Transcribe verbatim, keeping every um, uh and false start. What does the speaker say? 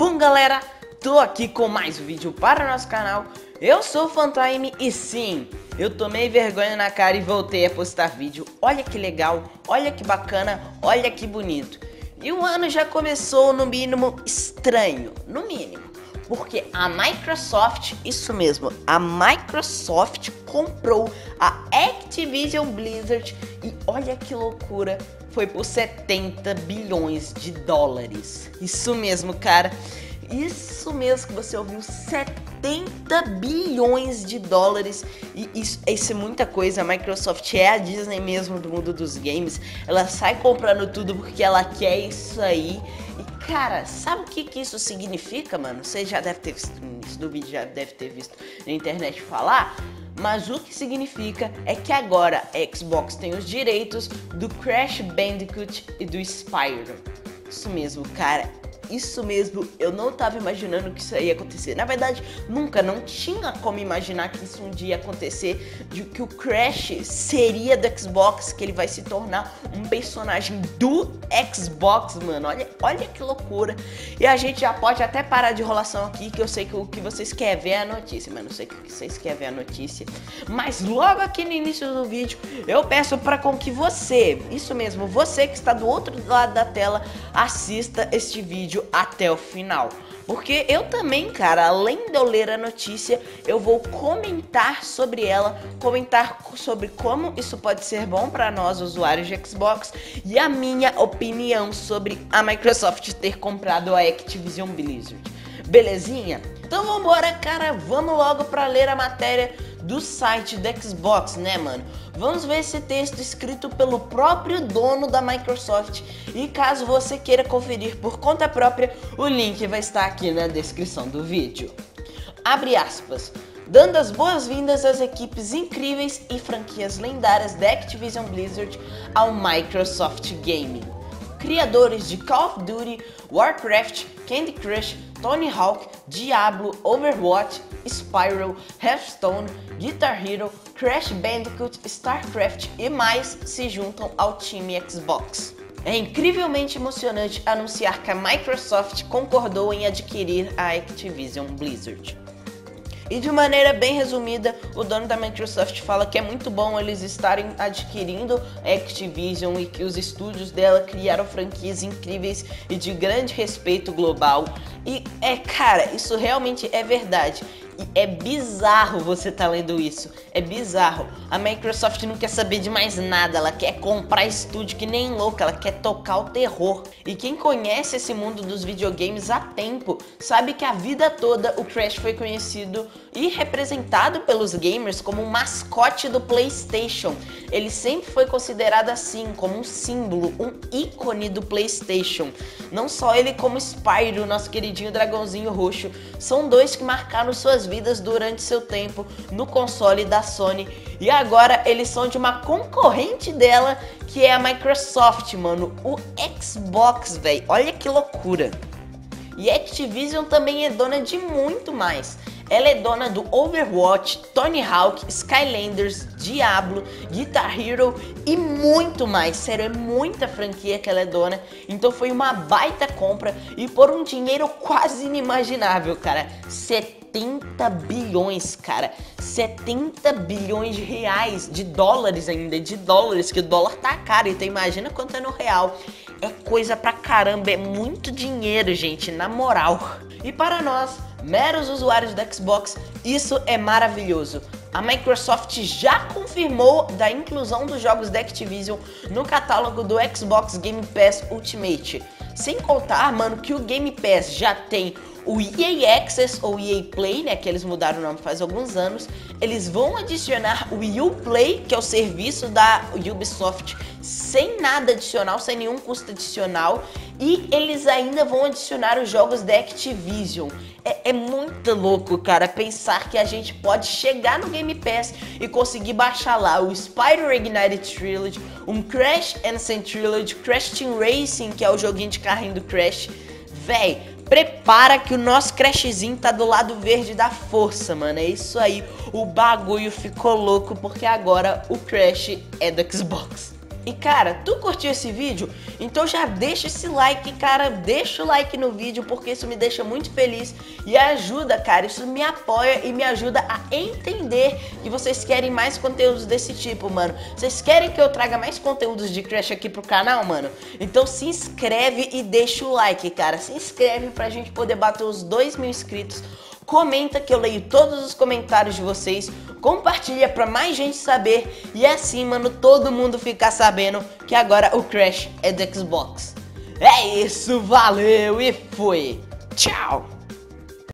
Bom galera, tô aqui com mais um vídeo para o nosso canal. Eu sou o Fantime e sim, eu tomei vergonha na cara e voltei a postar vídeo. Olha que legal, olha que bacana, olha que bonito. E o ano já começou no mínimo estranho, no mínimo. Porque a Microsoft, isso mesmo, a Microsoft comprou a Activision Blizzard e olha que loucura, foi por setenta bilhões de dólares. Isso mesmo, cara, isso mesmo que você ouviu, setenta bilhões de dólares. E isso, isso é muita coisa, a Microsoft é a Disney mesmo do mundo dos games. Ela sai comprando tudo porque ela quer isso aí. Cara, sabe o que, que isso significa, mano? Você já deve ter visto isso do vídeo, já deve ter visto na internet falar. Mas o que significa é que agora a Xbox tem os direitos do Crash Bandicoot e do Spyro. Isso mesmo, cara. Isso mesmo, eu não tava imaginando que isso ia acontecer. Na verdade, nunca, não tinha como imaginar que isso um dia ia acontecer. De que o Crash seria do Xbox, que ele vai se tornar um personagem do Xbox, mano. Olha, olha que loucura. E a gente já pode até parar de enrolação aqui, que eu sei que o que vocês querem ver é a notícia. Mas não sei o que vocês querem ver é a notícia. Mas logo aqui no início do vídeo, eu peço para com que você, isso mesmo, você que está do outro lado da tela, assista este vídeo até o final, porque eu também, cara, além de eu ler a notícia, eu vou comentar sobre ela, comentar sobre como isso pode ser bom para nós usuários de Xbox e a minha opinião sobre a Microsoft ter comprado a Activision Blizzard, belezinha? Então vambora, cara, vamos logo para ler a matéria do site da Xbox, né, mano? Vamos ver esse texto escrito pelo próprio dono da Microsoft. E caso você queira conferir por conta própria, o link vai estar aqui na descrição do vídeo. Abre aspas. Dando as boas-vindas às equipes incríveis e franquias lendárias da Activision Blizzard ao Microsoft Gaming. Criadores de Call of Duty, Warcraft, Candy Crush, Tony Hawk, Diablo, Overwatch, Spyro, Hearthstone, Guitar Hero, Crash Bandicoot, StarCraft e mais se juntam ao time Xbox. É incrivelmente emocionante anunciar que a Microsoft concordou em adquirir a Activision Blizzard. E de maneira bem resumida, o dono da Microsoft fala que é muito bom eles estarem adquirindo a Activision e que os estúdios dela criaram franquias incríveis e de grande respeito global. E é, cara, isso realmente é verdade. E é bizarro você tá lendo isso, é bizarro. A Microsoft não quer saber de mais nada, ela quer comprar estúdio que nem louca, ela quer tocar o terror. E quem conhece esse mundo dos videogames há tempo, sabe que a vida toda o Crash foi conhecido e representado pelos gamers como o mascote do PlayStation. Ele sempre foi considerado assim, como um símbolo, um ícone do PlayStation. Não só ele como Spyro, nosso queridinho dragãozinho roxo, são dois que marcaram suas vidas durante seu tempo no console da Sony e agora eles são de uma concorrente dela que é a Microsoft, mano, o Xbox, velho. Olha que loucura. E Activision também é dona de muito mais. Ela é dona do Overwatch, Tony Hawk, Skylanders, Diablo, Guitar Hero e muito mais. Sério, é muita franquia que ela é dona. Então foi uma baita compra e por um dinheiro quase inimaginável, cara. setenta bilhões, cara. setenta bilhões de reais, de dólares ainda, de dólares, que o dólar tá caro. Então imagina quanto é no real. É coisa pra caramba, é muito dinheiro, gente, na moral. E para nós, meros usuários da Xbox, isso é maravilhoso. A Microsoft já confirmou da inclusão dos jogos da Activision no catálogo do Xbox Game Pass Ultimate. Sem contar, mano, que o Game Pass já tem o E A Access ou E A Play, né, que eles mudaram o nome faz alguns anos. Eles vão adicionar o Uplay, que é o serviço da Ubisoft, sem nada adicional, sem nenhum custo adicional. E eles ainda vão adicionar os jogos da Activision. É, é muito louco, cara, pensar que a gente pode chegar no Game Pass e conseguir baixar lá o Spyro Reignited Trilogy, um Crash N. Sane Trilogy, Crash Team Racing, que é o joguinho de carrinho do Crash. Véi, prepara que o nosso Crashzinho tá do lado verde da força, mano. É isso aí, o bagulho ficou louco porque agora o Crash é do Xbox. E cara, tu curtiu esse vídeo? Então já deixa esse like, cara, deixa o like no vídeo, porque isso me deixa muito feliz e ajuda, cara, isso me apoia e me ajuda a entender que vocês querem mais conteúdos desse tipo, mano. Vocês querem que eu traga mais conteúdos de Crash aqui pro canal, mano? Então se inscreve e deixa o like, cara, se inscreve pra gente poder bater os dois mil inscritos. Comenta que eu leio todos os comentários de vocês, compartilha pra mais gente saber e assim, mano, todo mundo ficar sabendo que agora o Crash é do Xbox. É isso, valeu e fui! Tchau!